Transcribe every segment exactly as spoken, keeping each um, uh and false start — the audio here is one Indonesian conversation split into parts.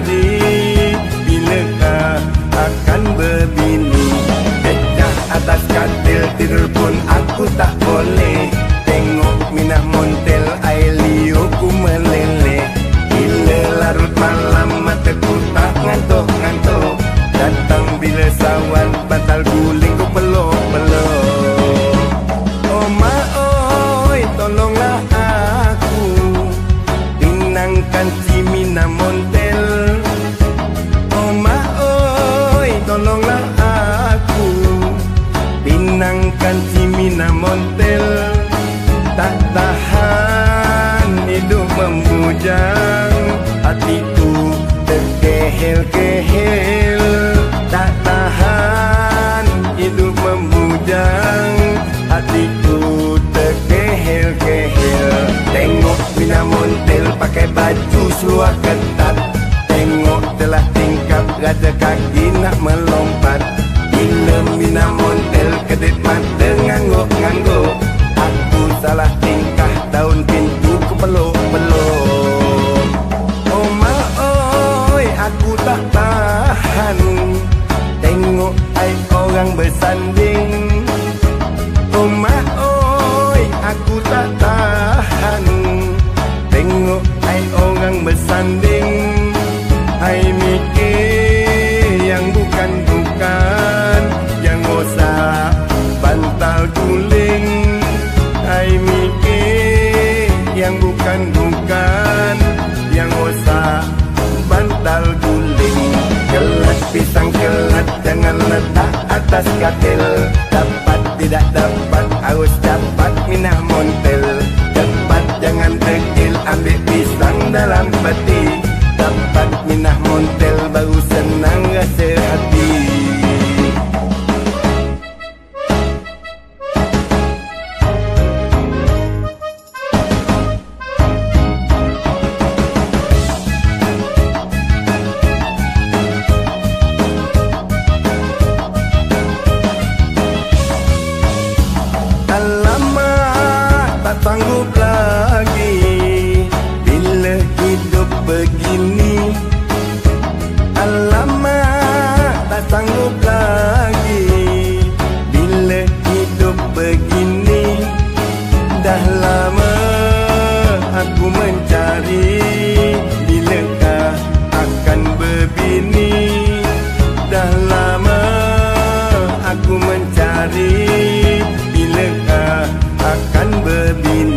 hari, bilakah akan berbini? Pecah atas katil tidur pun aku tak boleh. Tengok minah montel air liuku meleleh. Bila larut malam mataku tak ngantuk-ngantuk. Datang bila sawan batal guling ku peluk-peluk. Oh ma oi, tolonglah aku, pinangkan si minah montel. Oh ma oi, tolonglah aku, pinangkan si minah montel. Tak tahan hidup memujang, hatiku terkehel-kehel. Tak tahan hidup memujang, hatiku terkehel-kehel. Tengok minah montel pakai baju seluar ketat. Tengok telah tingkap raja kaki nak melompat. Bila minah montel kedip mata ngangguk-ngangguk. Aku salah tingkah daun pintu ku peluk-peluk. Oh ma oi, aku tak tahan tengok aib orang bersanding. Oh ma oi, aku tak tahan tengok aib orang bersanding. Hai mikir yang bukan-bukan, yang rosak bantal guling. Hai mikir yang bukan-bukan, yang rosak bantal guling. Kelat pisang kelat jangan letak atas katil. Dapat tidak dapat harus dapat minah montel. Dapat jangan dekil ambil pisang dalam peti. Dapat minah montel baru senang rasa hati. Sanggup lagi bila hidup begini. Alamak, tak sanggup lagi bila hidup begini. Dah lama aku mencari, bilakah akan berbini. Dah lama aku mencari, bilakah akan berbini.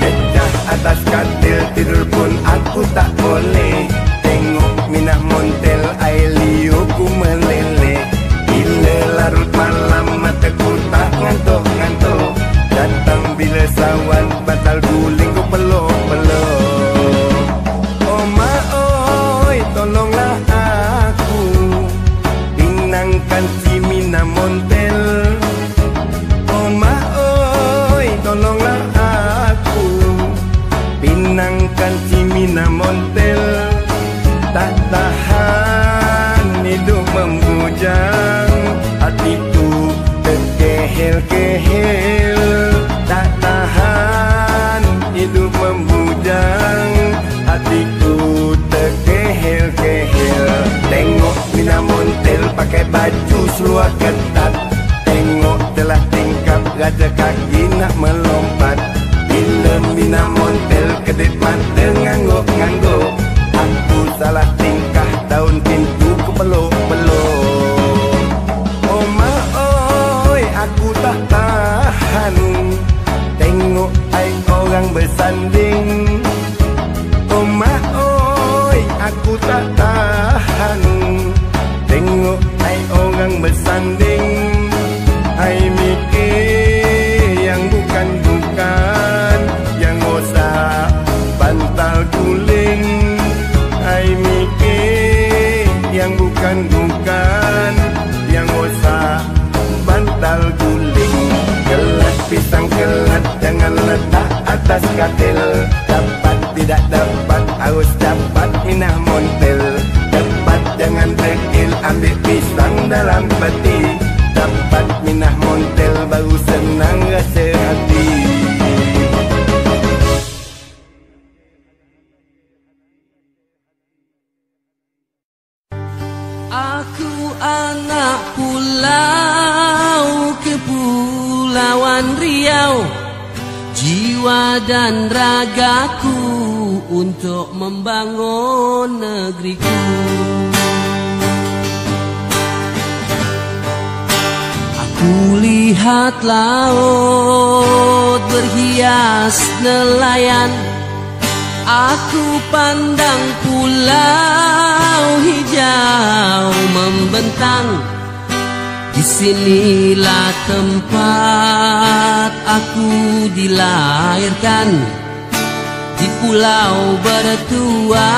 Pecah atas katil tidur pun aku tak boleh. Tengok minah montel air liuku meleleh. Bila larut malam mataku tak ngantuk-ngantuk. Datang bila sawan batal guling ku peluk-peluk. Oh ma oi, tolonglah aku, pinangkan si minah montel. Oh ma oi, tolonglah aku, pinangkan si minah montel. Tak tahan hidup memujang, hatiku terkehel-kehel. Tak tahan hidup memujang, hatiku terkehel-kehel. Tengok minah montel pakai baju seluar ketat. Tengok telah tingkap raja kaki nak melompat. Bila minah montel kedip mata ngangguk-ngangguk. Aku salah tingkah daun pintu ku peluk-peluk. Oh ma oi, aku tak tahan tengok aib orang bersanding. Oh ma oi, aku tak tahan tengok aib orang bersanding. Hai mikir yang bukan-bukan, yang rosak bantal guling. Hai mikir yang bukan-bukan, yang rosak bantal guling. Kelat pisang kelat jangan letak atas katil. Dapat tidak dapat harus dapat minah montel. Dapat jangan dekil ambil pisang dalam peti. Dapat minah montel baru senang rasa hati. Aku anak pulau Kepulauan Riau, jiwa dan ragaku untuk membangun negeriku. Aku lihat laut berhias nelayan, aku pandang pulau hijau membentang. Disinilah tempat aku dilahirkan, di pulau bertua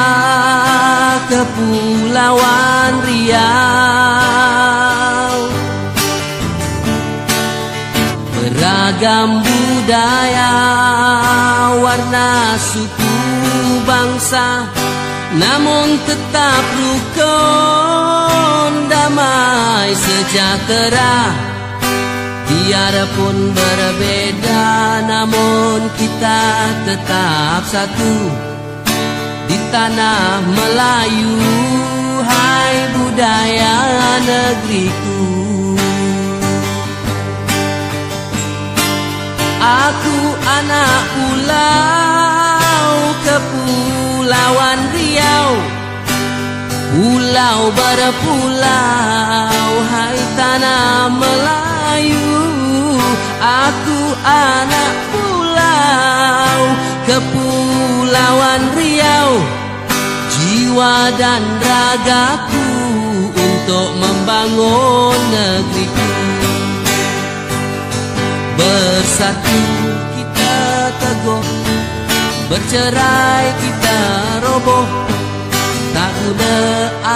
Kepulauan Riau. Beragam budaya, warna suku bangsa, namun tetap rukun damai sejahtera. Biarpun berbeda, namun kita tetap satu di tanah Melayu, hai budaya negeriku. Aku anak pulau Kepulauan Riau, pulau berpulau, hai tanah Melayu. Aku anak pulau Kepulauan Riau, jiwa dan ragaku untuk membangun negeriku. Bersatu kita teguh, bercerai kita roboh. Tak udah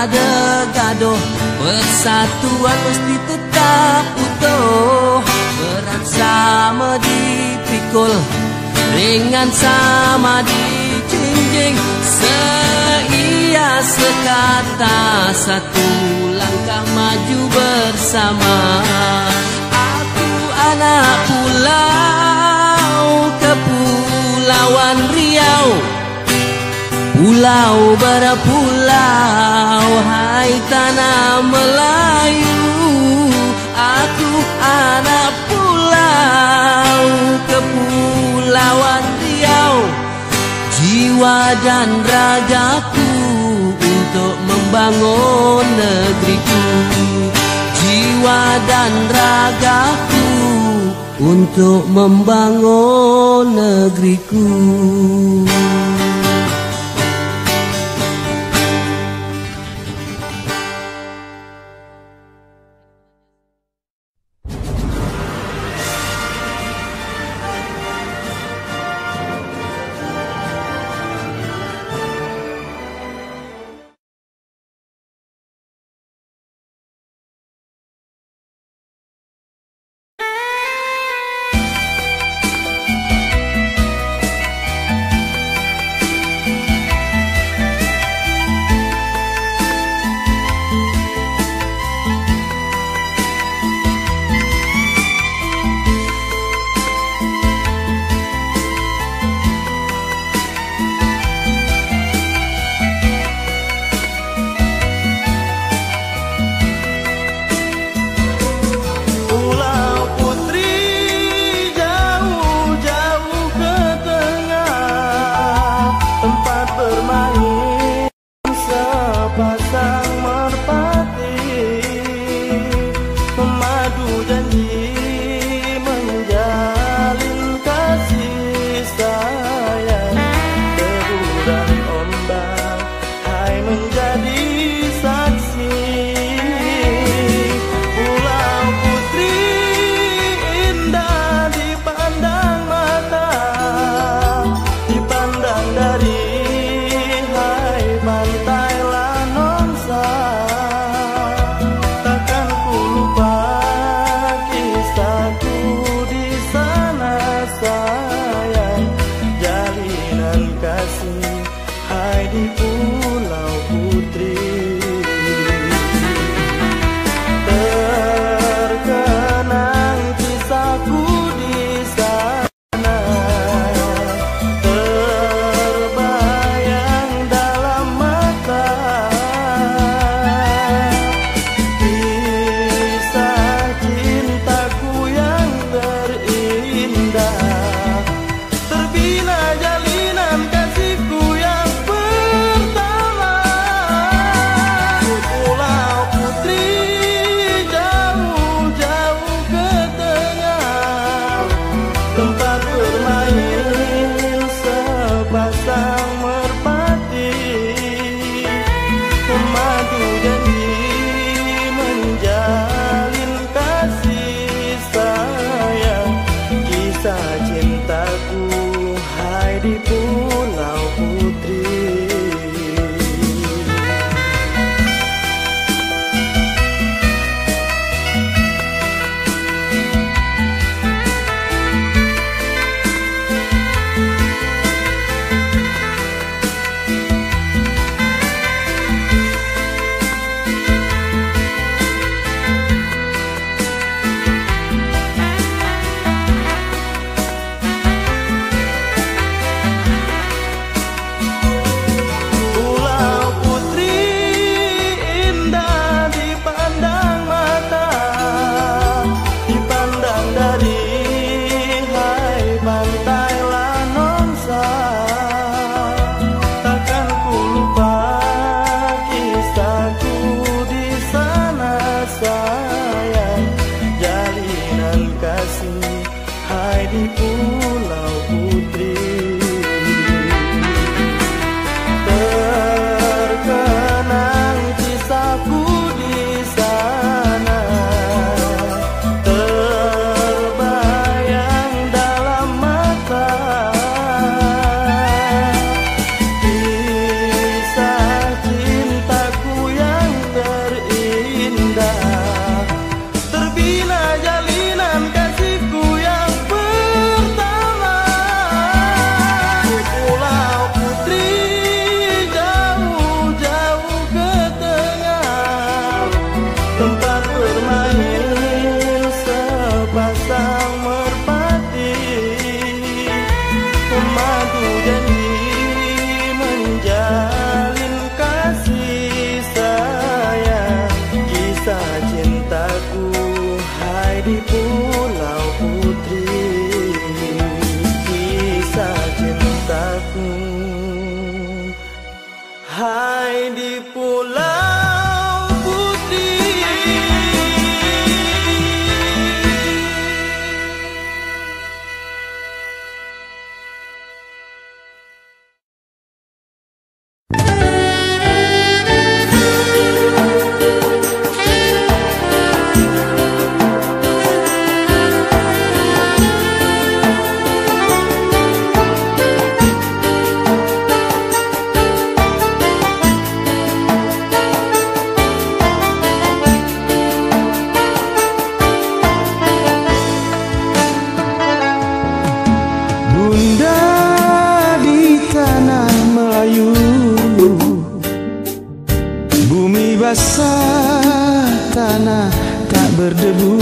ada gaduh, persatuan mesti tetap utuh. Berat sama dipikul, ringan sama dijinjing. Seia sekata, satu langkah maju bersama. Aku anak pulau Kepulauan Riau, pulau berpulau, hai tanah Melayu. Aku anak pulau Kepulauan Riau, jiwa dan ragaku untuk membangun negeriku. Jiwa dan ragaku untuk membangun negeriku. Hai di Pulau Putri. Bumi basah, tanah tak berdebu.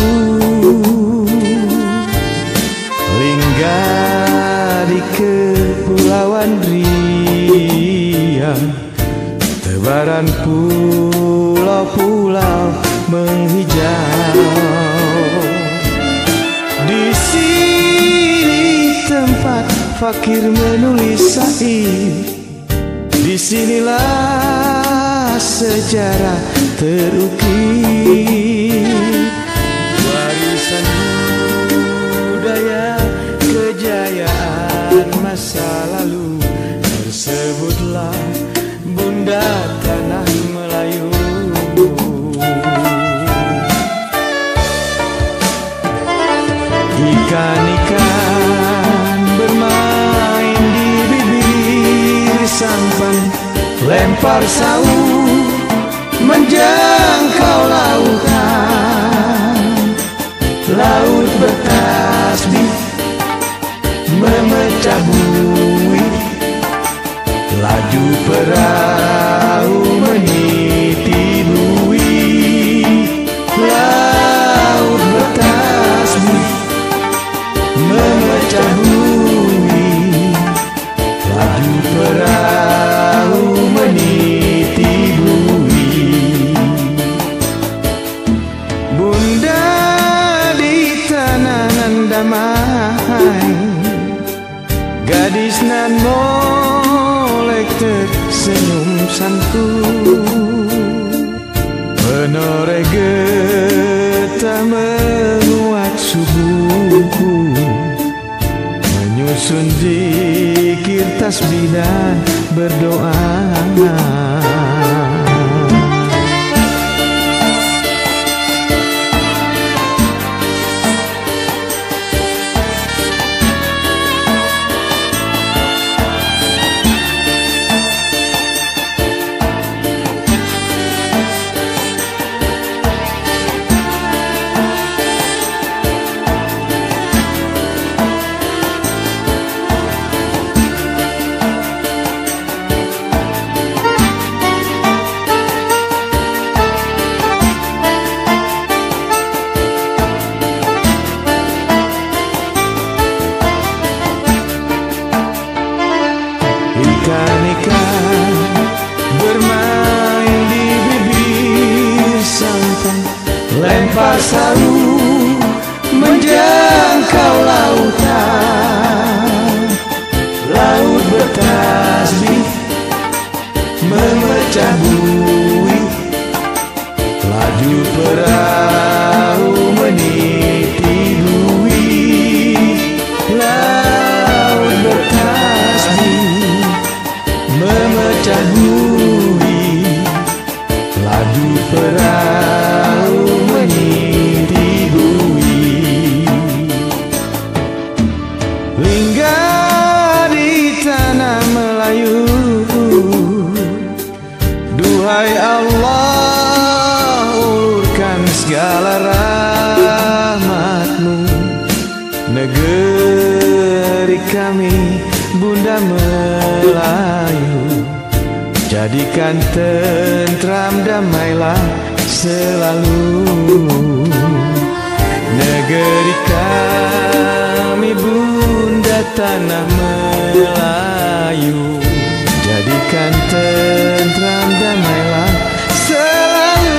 Linggar di Kepulauan Riau, tebaran pulau-pulau menghijau. Di sini tempat fakir menulis syair, disinilah sejarah terukir. Warisan budaya kejayaan masa lalu, tersebutlah bunda tanah Melayu. Ikan-ikan bermain di bibir sampan, lempar saut menjangkau lautan. Laut bertasbih memecah bumi, laju perahu meniti bui. Laut bertasbih memecah bumi, laju perahu damai. Gadis nan molek tersenyum santun, menoreh getah menguat subuhku, menyusun zikir tasbih dan berdoa. Ikan-ikan bermain di bibir sampan, lempar sarung menjangkau lautan. Laut bertasbih memecah bui, laju perahu meniti bui. Laut bertasbih memecah bui, laju perahu meniti bui. Linggar di tanah Melayu, duhai Allah, ulurkan segala rahmat-Mu. Negeri kami bunda Melayu, jadikan tentram damailah selalu. Negeri kami bunda tanah Melayu, jadikan tentram damailah selalu.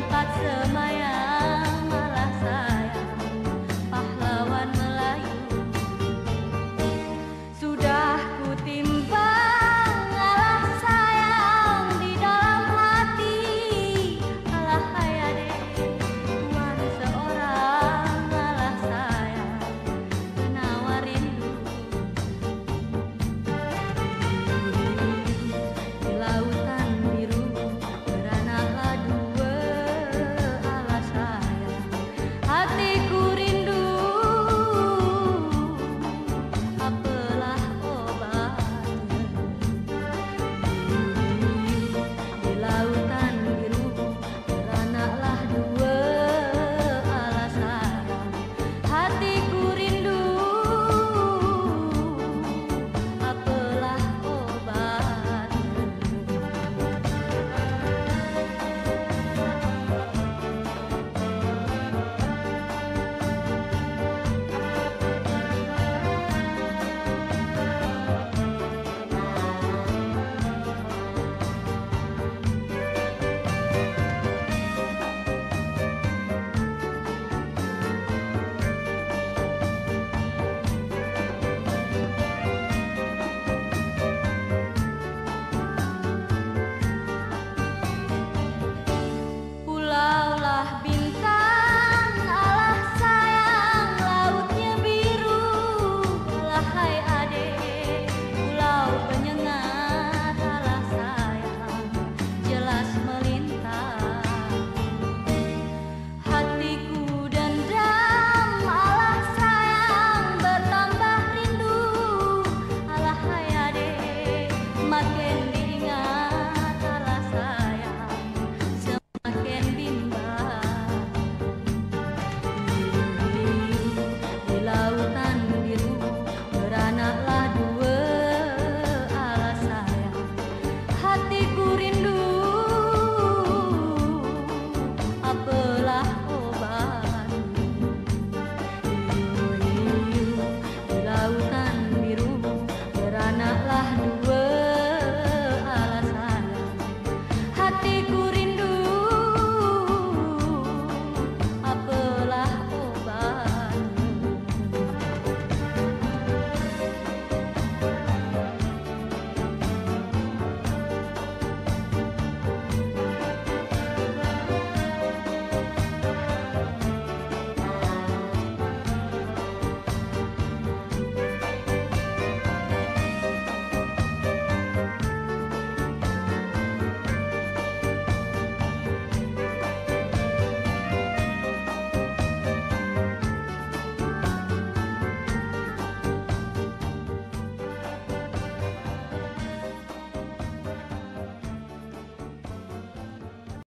tempat semaya.